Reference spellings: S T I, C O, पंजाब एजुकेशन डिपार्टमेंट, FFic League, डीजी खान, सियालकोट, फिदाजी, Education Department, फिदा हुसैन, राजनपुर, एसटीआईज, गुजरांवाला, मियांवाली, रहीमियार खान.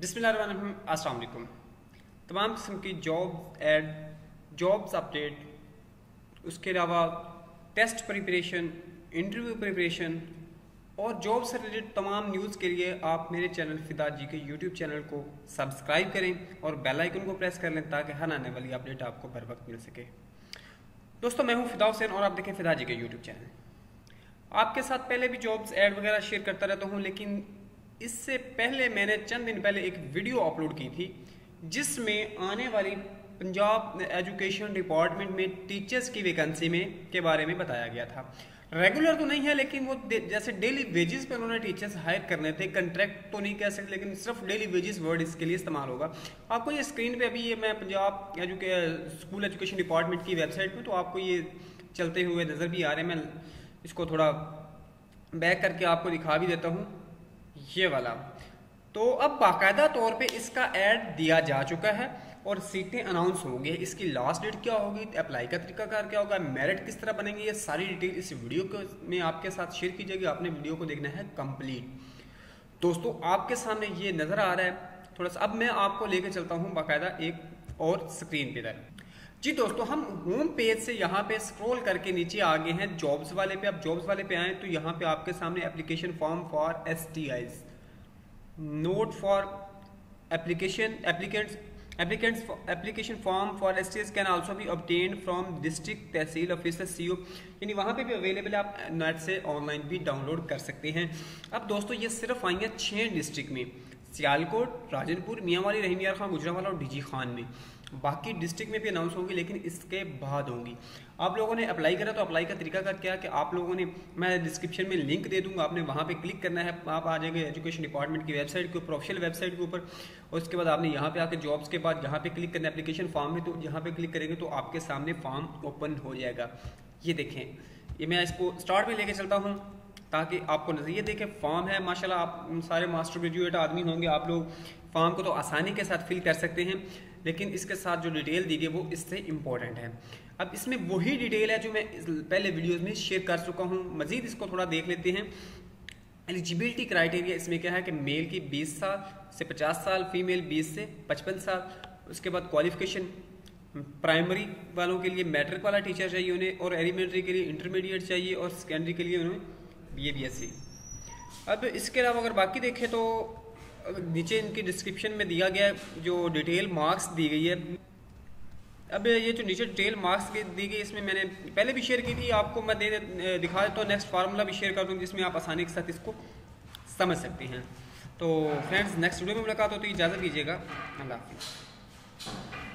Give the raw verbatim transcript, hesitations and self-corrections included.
बिस्मिल्लाहिर्रहमानिर्रहीम, अस्सलाम वालेकुम। तमाम किस्म की जॉब एड, जॉब्स अपडेट, उसके अलावा टेस्ट प्रिपरेशन, इंटरव्यू प्रिपरेशन और जॉब से रिलेटेड तमाम न्यूज़ के लिए आप मेरे चैनल फिदाजी के यूट्यूब चैनल को सब्सक्राइब करें और बेल आइकन को प्रेस कर लें ताकि हर आने वाली अपडेट आपको बर वक्त मिल सके। दोस्तों, मैं हूं फिदा हुसैन और आप देखें फिदाजी के यूट्यूब चैनल। आपके साथ पहले भी जॉब्स एड वगैरह शेयर करता रहता हूं, लेकिन इससे पहले मैंने चंद दिन पहले एक वीडियो अपलोड की थी जिसमें आने वाली पंजाब एजुकेशन डिपार्टमेंट में टीचर्स की वैकेंसी में के बारे में बताया गया था। रेगुलर तो नहीं है, लेकिन वो जैसे डेली वेजेस पर उन्होंने टीचर्स हायर करने थे। कंट्रैक्ट तो नहीं कह सकते, लेकिन सिर्फ डेली वेजेस वर्ड इसके लिए इस्तेमाल होगा। आपको ये स्क्रीन पे अभी ये मैं पंजाब एजुके स्कूल एजुकेशन डिपार्टमेंट की वेबसाइट पे तो आपको ये चलते हुए नज़र भी आ रहे हैं। मैं इसको थोड़ा बैक करके आपको दिखा भी देता हूँ, ये वाला। तो अब बाकायदा तौर पर इसका एड दिया जा चुका है और सीटें अनाउंस होंगी। इसकी लास्ट डेट क्या होगी, अप्लाई का तरीकाकार क्या होगा, मेरिट किस तरह बनेंगे, ये सारी डिटेल इस वीडियो को में आपके साथ शेयर की जाएगी। आपने वीडियो को देखना है कंप्लीट। दोस्तों, आपके सामने ये नज़र आ रहा है थोड़ा सा। अब मैं आपको लेकर चलता हूँ बाकायदा एक और स्क्रीन पे पर। जी दोस्तों, हम होम पेज से यहाँ पे स्क्रॉल करके नीचे आ गए हैं जॉब्स वाले पे। अब जॉब्स वाले पे आए तो यहाँ पे आपके सामने application form for एसटीआईज, note for application applicants Applicants application form for S T I can also be obtained from district tehsil officer C O, यानी वहाँ पे भी अवेलेबल है। आप नेट से ऑनलाइन भी डाउनलोड कर सकते हैं। अब दोस्तों, ये सिर्फ आई हैं छः डिस्ट्रिक्ट में, सियालकोट, राजनपुर, मियांवाली, रहीमियार खान, गुजरांवाला और डीजी खान में। बाकी डिस्ट्रिक्ट में भी अनाउंस होंगी, लेकिन इसके बाद होंगी। आप लोगों ने अप्लाई करा तो अप्लाई का तरीका का क्या कि आप लोगों ने, मैं डिस्क्रिप्शन में लिंक दे दूंगा, आपने वहां पे क्लिक करना है। आप आ जाएंगे एजुकेशन डिपार्टमेंट की वेबसाइट के, प्रोफेशनल वेबसाइट के ऊपर, और उसके बाद आपने यहाँ पे आके जॉब्स के बाद यहाँ पे क्लिक करना है एप्लीकेशन फॉर्म में। तो यहाँ पे क्लिक करेंगे तो आपके सामने फॉर्म ओपन हो जाएगा। ये देखें, ये मैं इसको स्टार्ट में लेके चलता हूँ ताकि आपको नजर, ये देखें फॉर्म है। माशाल्लाह, आप सारे मास्टर ग्रेजुएट आदमी होंगे, आप लोग फॉर्म को तो आसानी के साथ फिल कर सकते हैं, लेकिन इसके साथ जो डिटेल दी गई वो इससे इम्पोर्टेंट है। अब इसमें वही डिटेल है जो मैं पहले वीडियोस में शेयर कर चुका हूँ। मजीद इसको थोड़ा देख लेते हैं। एलिजिबिलिटी क्राइटेरिया इसमें क्या है कि मेल की बीस साल से पचास साल, फीमेल बीस से पचपन साल। उसके बाद क्वालिफिकेशन, प्राइमरी वालों के लिए मैट्रिक वाला टीचर चाहिए उन्हें, और एलिमेंट्री के लिए इंटरमीडिएट चाहिए, और सेकेंडरी के लिए उन्हें B A B S C. अब इसके अलावा अगर बाकी देखें तो नीचे इनकी डिस्क्रिप्शन में दिया गया है जो डिटेल मार्क्स दी गई है। अब ये जो नीचे डिटेल मार्क्स दी गई इसमें मैंने पहले भी शेयर की थी, आपको मैं दे दिखा देता हूँ। नेक्स्ट फार्मूला भी शेयर कर दूँगा जिसमें आप आसानी के साथ इसको समझ सकते हैं। तो फ्रेंड्स, नेक्स्ट वीडियो में मुलाकात होती है। इजाज़त दीजिएगा, अल्लाह हाफिज़।